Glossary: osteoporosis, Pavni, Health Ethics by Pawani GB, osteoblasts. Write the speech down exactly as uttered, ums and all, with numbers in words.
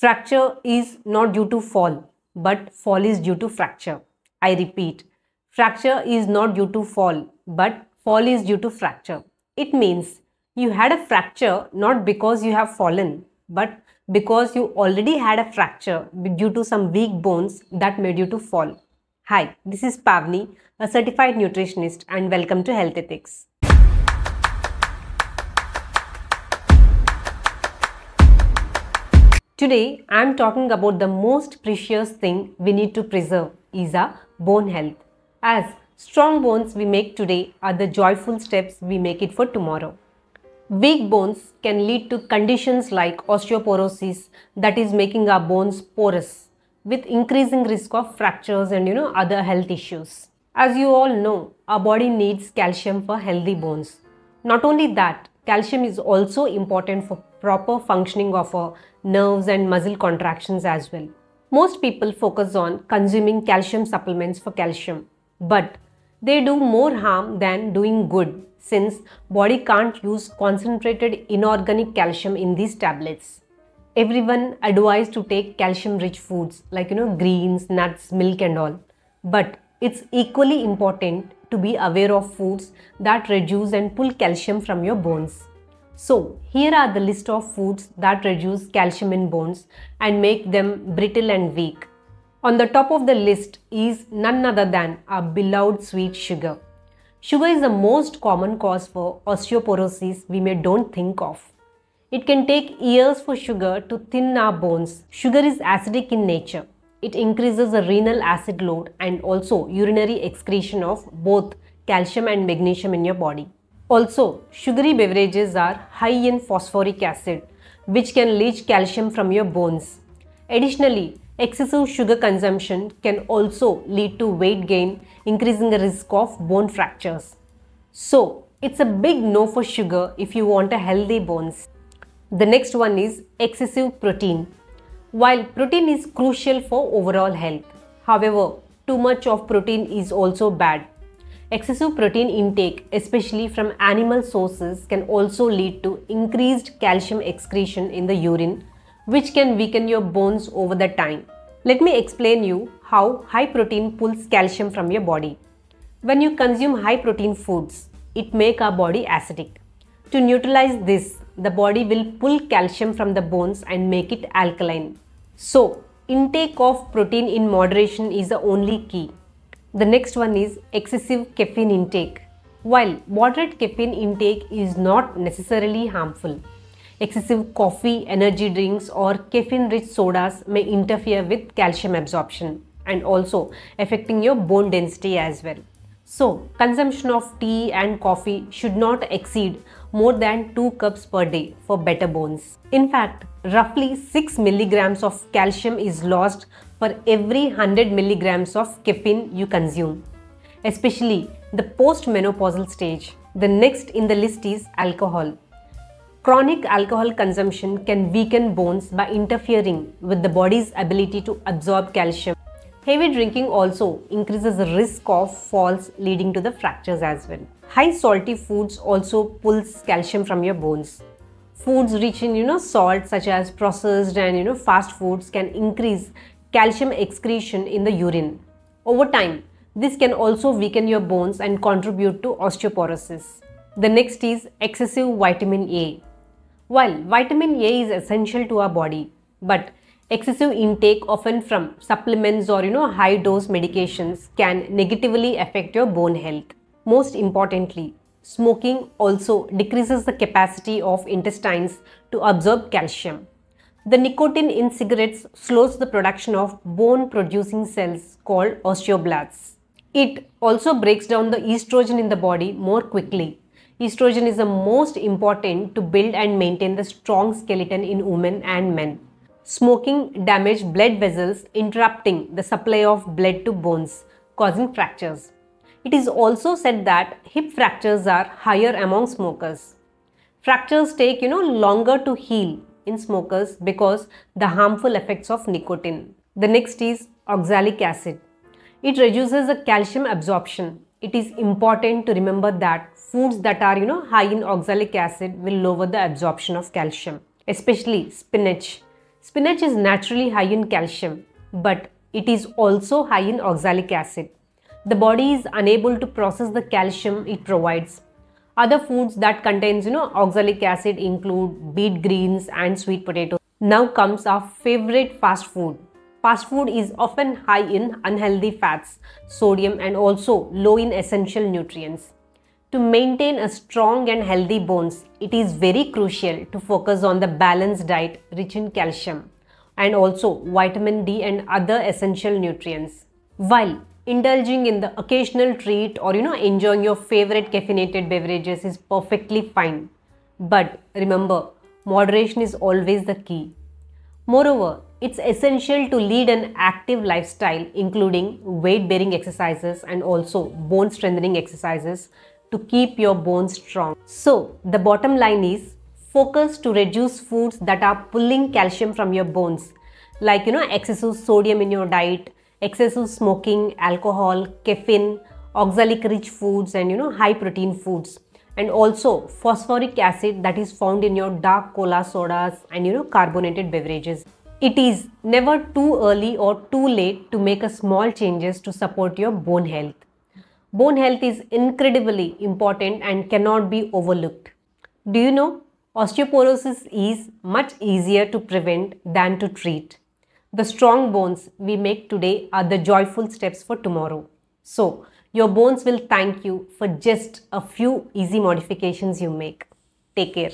Fracture is not due to fall, but fall is due to fracture. I repeat, fracture is not due to fall, but fall is due to fracture. It means you had a fracture not because you have fallen, but because you already had a fracture due to some weak bones that made you to fall. Hi, this is Pavni, a certified nutritionist, and welcome to Health Ethics. Today, I am talking about the most precious thing we need to preserve is our bone health. As strong bones we make today are the joyful steps we make it for tomorrow. Weak bones can lead to conditions like osteoporosis, that is making our bones porous, with increasing risk of fractures and you know other health issues. As you all know, our body needs calcium for healthy bones. Not only that, calcium is also important for proper functioning of our nerves and muscle contractions as well. Most people focus on consuming calcium supplements for calcium, but they do more harm than doing good, since body can't use concentrated inorganic calcium in these tablets. Everyone advised to take calcium-rich foods like you know greens, nuts, milk and all. But it's equally important to be aware of foods that reduce and pull calcium from your bones. So here are the list of foods that reduce calcium in bones and make them brittle and weak. On the top of the list is none other than our beloved sweet sugar. Sugar is the most common cause for osteoporosis we may don't think of. It can take years for sugar to thin our bones. Sugar is acidic in nature. It increases the renal acid load and also urinary excretion of both calcium and magnesium in your body. Also, sugary beverages are high in phosphoric acid, which can leach calcium from your bones. Additionally, excessive sugar consumption can also lead to weight gain, increasing the risk of bone fractures. So, it's a big no for sugar if you want a healthy bones. The next one is excessive protein. While protein is crucial for overall health, however, too much of protein is also bad. Excessive protein intake, especially from animal sources, can also lead to increased calcium excretion in the urine, which can weaken your bones over the time. Let me explain you how high protein pulls calcium from your body. When you consume high protein foods, it makes our body acidic. To neutralize this, the body will pull calcium from the bones and make it alkaline. So, intake of protein in moderation is the only key. The next one is excessive caffeine intake. While moderate caffeine intake is not necessarily harmful, excessive coffee, energy drinks or caffeine-rich sodas may interfere with calcium absorption and also affecting your bone density as well. So, consumption of tea and coffee should not exceed more than two cups per day for better bones. In fact, roughly six milligrams of calcium is lost for every one hundred milligrams of caffeine you consume, especially the post-menopausal stage. The next in the list is alcohol. Chronic alcohol consumption can weaken bones by interfering with the body's ability to absorb calcium. Heavy drinking also increases the risk of falls, leading to the fractures as well. High salty foods also pulls calcium from your bones. Foods rich in you know salt, such as processed and you know fast foods, can increase calcium excretion in the urine. Over time, this can also weaken your bones and contribute to osteoporosis. The next is excessive vitamin A. While vitamin A is essential to our body, but excessive intake, often from supplements or you know high dose medications, can negatively affect your bone health. Most importantly, smoking also decreases the capacity of intestines to absorb calcium. The nicotine in cigarettes slows the production of bone producing cells called osteoblasts. It also breaks down the estrogen in the body more quickly. Estrogen is the most important to build and maintain the strong skeleton in women and men. Smoking damages blood vessels, interrupting the supply of blood to bones, causing fractures. It is also said that hip fractures are higher among smokers. Fractures take you know longer to heal in smokers because the harmful effects of nicotine. The next is oxalic acid. It reduces the calcium absorption. It is important to remember that foods that are you know high in oxalic acid will lower the absorption of calcium, especially spinach. Spinach is naturally high in calcium, but it is also high in oxalic acid. The body is unable to process the calcium it provides. Other foods that contains, you know, oxalic acid include beet greens and sweet potatoes. Now comes our favorite fast food. Fast food is often high in unhealthy fats, sodium, and also low in essential nutrients. To maintain a strong and healthy bones, it is very crucial to focus on the balanced diet rich in calcium and also vitamin D and other essential nutrients. While indulging in the occasional treat or you know enjoying your favorite caffeinated beverages is perfectly fine. But remember, moderation is always the key. Moreover, it's essential to lead an active lifestyle including weight-bearing exercises and also bone-strengthening exercises to keep your bones strong. So, the bottom line is focus to reduce foods that are pulling calcium from your bones, like you know excessive sodium in your diet, excessive smoking, alcohol, caffeine, oxalic-rich foods and you know high-protein foods. And also phosphoric acid that is found in your dark cola sodas and you know carbonated beverages. It is never too early or too late to make a small changes to support your bone health. Bone health is incredibly important and cannot be overlooked. Do you know osteoporosis is much easier to prevent than to treat. The strong bones we make today are the joyful steps for tomorrow. So, your bones will thank you for just a few easy modifications you make. Take care.